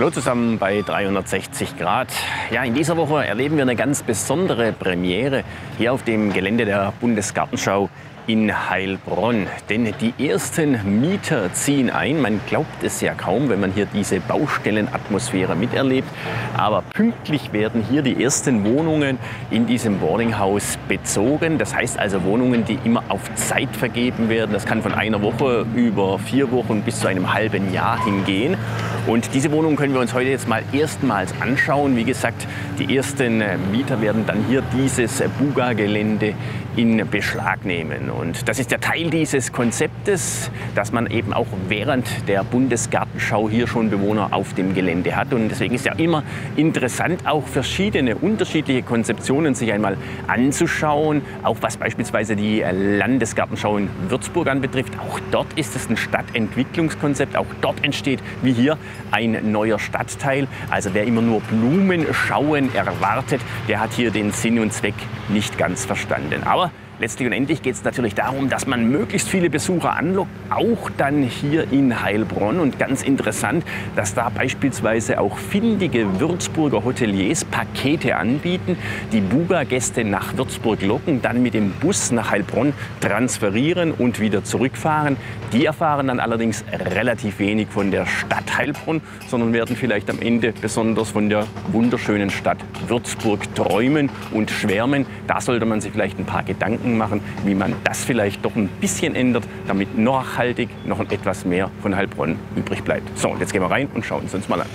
Hallo zusammen bei 360 Grad. Ja, in dieser Woche erleben wir eine ganz besondere Premiere hier auf dem Gelände der Bundesgartenschau in Heilbronn. Denn die ersten Mieter ziehen ein. Man glaubt es ja kaum, wenn man hier diese Baustellenatmosphäre miterlebt. Aber pünktlich werden hier die ersten Wohnungen in diesem Boardinghaus bezogen. Das heißt also Wohnungen, die immer auf Zeit vergeben werden. Das kann von einer Woche über 4 Wochen bis zu einem halben Jahr hingehen. Und diese Wohnungen können wir uns heute jetzt mal erstmals anschauen. Wie gesagt, die ersten Mieter werden dann hier dieses Buga-Gelände in Beschlag nehmen. Und das ist der Teil dieses Konzeptes, dass man eben auch während der Bundesgartenschau hier schon Bewohner auf dem Gelände hat. Und deswegen ist ja immer interessant, auch verschiedene, unterschiedliche Konzeptionen sich einmal anzuschauen. Auch was beispielsweise die Landesgartenschau in Würzburg anbetrifft. Auch dort ist es ein Stadtentwicklungskonzept. Auch dort entsteht, wie hier, ein neuer Stadtteil. Also wer immer nur Blumen schauen erwartet, der hat hier den Sinn und Zweck nicht ganz verstanden. Aber letztlich und endlich geht es natürlich darum, dass man möglichst viele Besucher anlockt, auch dann hier in Heilbronn. Und ganz interessant, dass da beispielsweise auch findige Würzburger Hoteliers Pakete anbieten, die Buga-Gäste nach Würzburg locken, dann mit dem Bus nach Heilbronn transferieren und wieder zurückfahren. Die erfahren dann allerdings relativ wenig von der Stadt Heilbronn, sondern werden vielleicht am Ende besonders von der wunderschönen Stadt Würzburg träumen und schwärmen. Da sollte man sich vielleicht ein paar Gedanken machen, wie man das vielleicht doch ein bisschen ändert, damit nachhaltig noch etwas mehr von Heilbronn übrig bleibt. So, und jetzt gehen wir rein und schauen es uns mal an.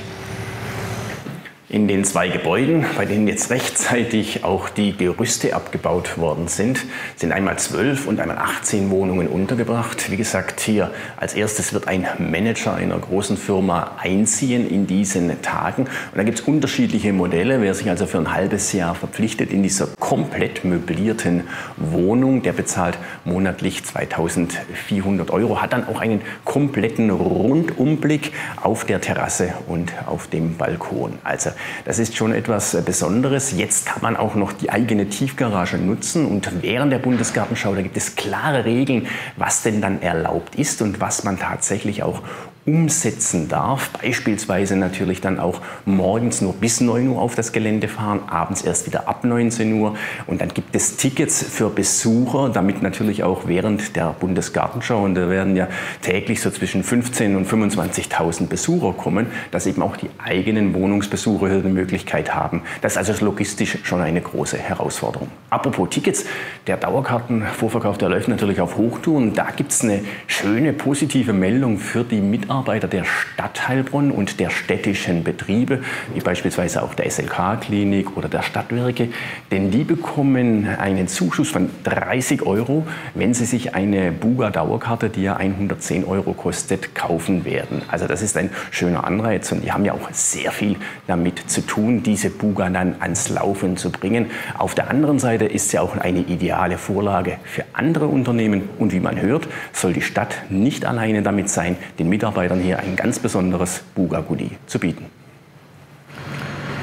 In den 2 Gebäuden, bei denen jetzt rechtzeitig auch die Gerüste abgebaut worden sind, sind einmal 12 und einmal 18 Wohnungen untergebracht. Wie gesagt, hier als erstes wird ein Manager einer großen Firma einziehen in diesen Tagen. Und da gibt es unterschiedliche Modelle. Wer sich also für ein halbes Jahr verpflichtet in dieser komplett möblierten Wohnung, der bezahlt monatlich 2.400 €, hat dann auch einen kompletten Rundumblick auf der Terrasse und auf dem Balkon. Also das ist schon etwas Besonderes. Jetzt kann man auch noch die eigene Tiefgarage nutzen und während der Bundesgartenschau, da gibt es klare Regeln, was denn dann erlaubt ist und was man tatsächlich auch umsetzen darf. Beispielsweise natürlich dann auch morgens nur bis 9 Uhr auf das Gelände fahren, abends erst wieder ab 19 Uhr. Und dann gibt es Tickets für Besucher, damit natürlich auch während der Bundesgartenschau, und da werden ja täglich so zwischen 15.000 und 25.000 Besucher kommen, dass eben auch die eigenen Wohnungsbesucher hier die Möglichkeit haben. Das ist also logistisch schon eine große Herausforderung. Apropos Tickets, der Dauerkartenvorverkauf, der läuft natürlich auf Hochtouren. Da gibt es eine schöne positive Meldung für die Mitarbeiter der Stadt Heilbronn und der städtischen Betriebe, wie beispielsweise auch der SLK-Klinik oder der Stadtwerke, denn die bekommen einen Zuschuss von 30 €, wenn sie sich eine Buga-Dauerkarte, die ja 110 € kostet, kaufen werden. Also das ist ein schöner Anreiz und die haben ja auch sehr viel damit zu tun, diese Buga dann ans Laufen zu bringen. Auf der anderen Seite ist sie auch eine ideale Vorlage für andere Unternehmen und wie man hört, soll die Stadt nicht alleine damit sein, den Mitarbeitern hier ein ganz besonderes Buga-Goodie zu bieten.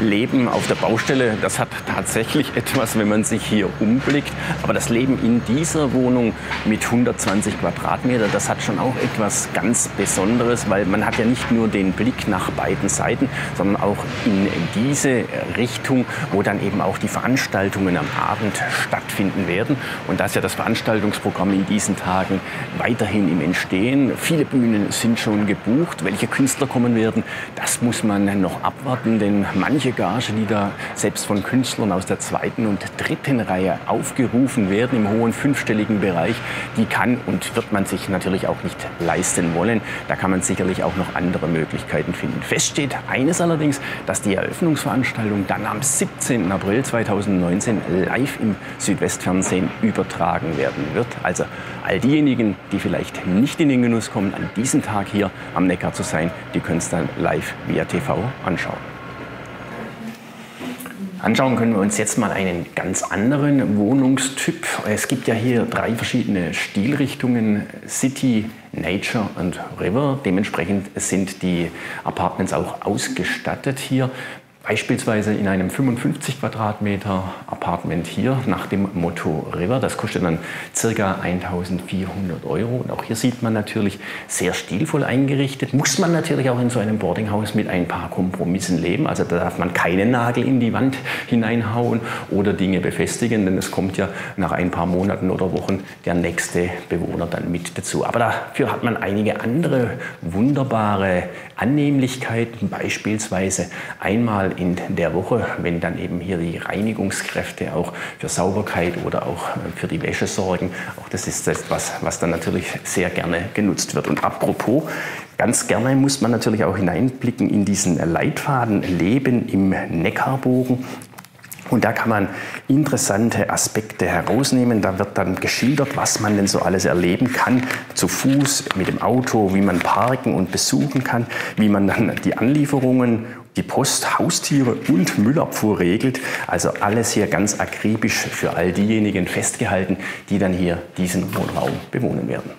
Leben auf der Baustelle, das hat tatsächlich etwas, wenn man sich hier umblickt. Aber das Leben in dieser Wohnung mit 120 Quadratmeter, das hat schon auch etwas ganz Besonderes, weil man hat ja nicht nur den Blick nach beiden Seiten, sondern auch in diese Richtung, wo dann eben auch die Veranstaltungen am Abend stattfinden werden. Und da ist ja das Veranstaltungsprogramm in diesen Tagen weiterhin im Entstehen. Viele Bühnen sind schon gebucht. Welche Künstler kommen werden, das muss man noch abwarten, denn manche Gage, die da selbst von Künstlern aus der 2. und 3. Reihe aufgerufen werden im hohen 5-stelligen Bereich, die kann und wird man sich natürlich auch nicht leisten wollen. Da kann man sicherlich auch noch andere Möglichkeiten finden. Fest steht eines allerdings, dass die Eröffnungsveranstaltung dann am 17. April 2019 live im Südwestfernsehen übertragen werden wird. Also all diejenigen, die vielleicht nicht in den Genuss kommen, an diesem Tag hier am Neckar zu sein, die können es dann live via TV anschauen. Anschauen können wir uns jetzt mal einen ganz anderen Wohnungstyp. Es gibt ja hier 3 verschiedene Stilrichtungen: City, Nature und River. Dementsprechend sind die Apartments auch ausgestattet hier. Beispielsweise in einem 55 Quadratmeter Apartment hier nach dem Motto River. Das kostet dann ca. 1.400 €. Und auch hier sieht man natürlich, sehr stilvoll eingerichtet. Muss man natürlich auch in so einem Boardinghaus mit ein paar Kompromissen leben. Also da darf man keinen Nagel in die Wand hineinhauen oder Dinge befestigen, denn es kommt ja nach ein paar Monaten oder Wochen der nächste Bewohner dann mit dazu. Aber dafür hat man einige andere wunderbare Annehmlichkeiten, beispielsweise einmal in der Woche, wenn dann eben hier die Reinigungskräfte auch für Sauberkeit oder auch für die Wäsche sorgen. Auch das ist etwas, was dann natürlich sehr gerne genutzt wird. Und apropos, ganz gerne muss man natürlich auch hineinblicken in diesen Leitfaden Leben im Neckarbogen. Und da kann man interessante Aspekte herausnehmen. Da wird dann geschildert, was man denn so alles erleben kann. Zu Fuß, mit dem Auto, wie man parken und besuchen kann, wie man dann die Anlieferungen, die Post, Haustiere und Müllabfuhr regelt. Also alles hier ganz akribisch für all diejenigen festgehalten, die dann hier diesen Wohnraum bewohnen werden.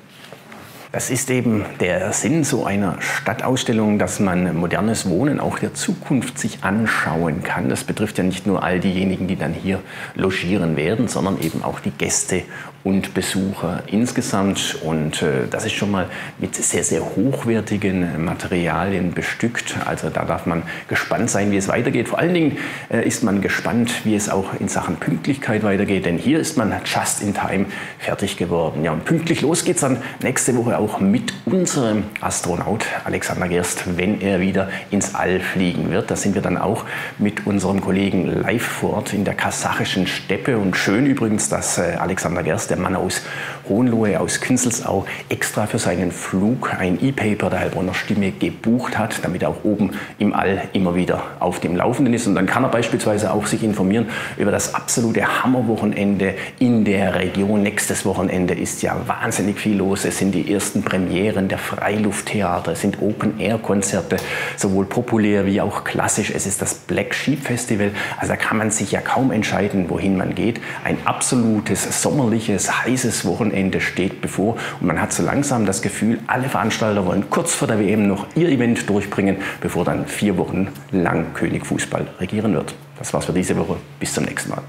Das ist eben der Sinn so einer Stadtausstellung, dass man modernes Wohnen auch der Zukunft sich anschauen kann. Das betrifft ja nicht nur all diejenigen, die dann hier logieren werden, sondern eben auch die Gäste und Besucher insgesamt. Und das ist schon mal mit sehr, sehr hochwertigen Materialien bestückt. Also da darf man gespannt sein, wie es weitergeht. Vor allen Dingen ist man gespannt, wie es auch in Sachen Pünktlichkeit weitergeht. Denn hier ist man just in time fertig geworden. Ja, und pünktlich los geht's dann nächste Woche auch mit unserem Astronaut Alexander Gerst, wenn er wieder ins All fliegen wird. Da sind wir dann auch mit unserem Kollegen live vor Ort in der kasachischen Steppe. Und schön übrigens, dass Alexander Gerst, der Mann aus Hohenlohe, aus Künzelsau, extra für seinen Flug ein E-Paper der Heilbronner Stimme gebucht hat, damit er auch oben im All immer wieder auf dem Laufenden ist. Und dann kann er beispielsweise auch sich informieren über das absolute Hammerwochenende in der Region. Nächstes Wochenende ist ja wahnsinnig viel los. Es sind die ersten Premieren der Freilufttheater, es sind Open-Air-Konzerte, sowohl populär wie auch klassisch. Es ist das Black Sheep Festival. Also da kann man sich ja kaum entscheiden, wohin man geht. Ein absolutes sommerliches, heißes Wochenende steht bevor und man hat so langsam das Gefühl, alle Veranstalter wollen kurz vor der WM noch ihr Event durchbringen, bevor dann 4 Wochen lang König Fußball regieren wird. Das war's für diese Woche. Bis zum nächsten Mal.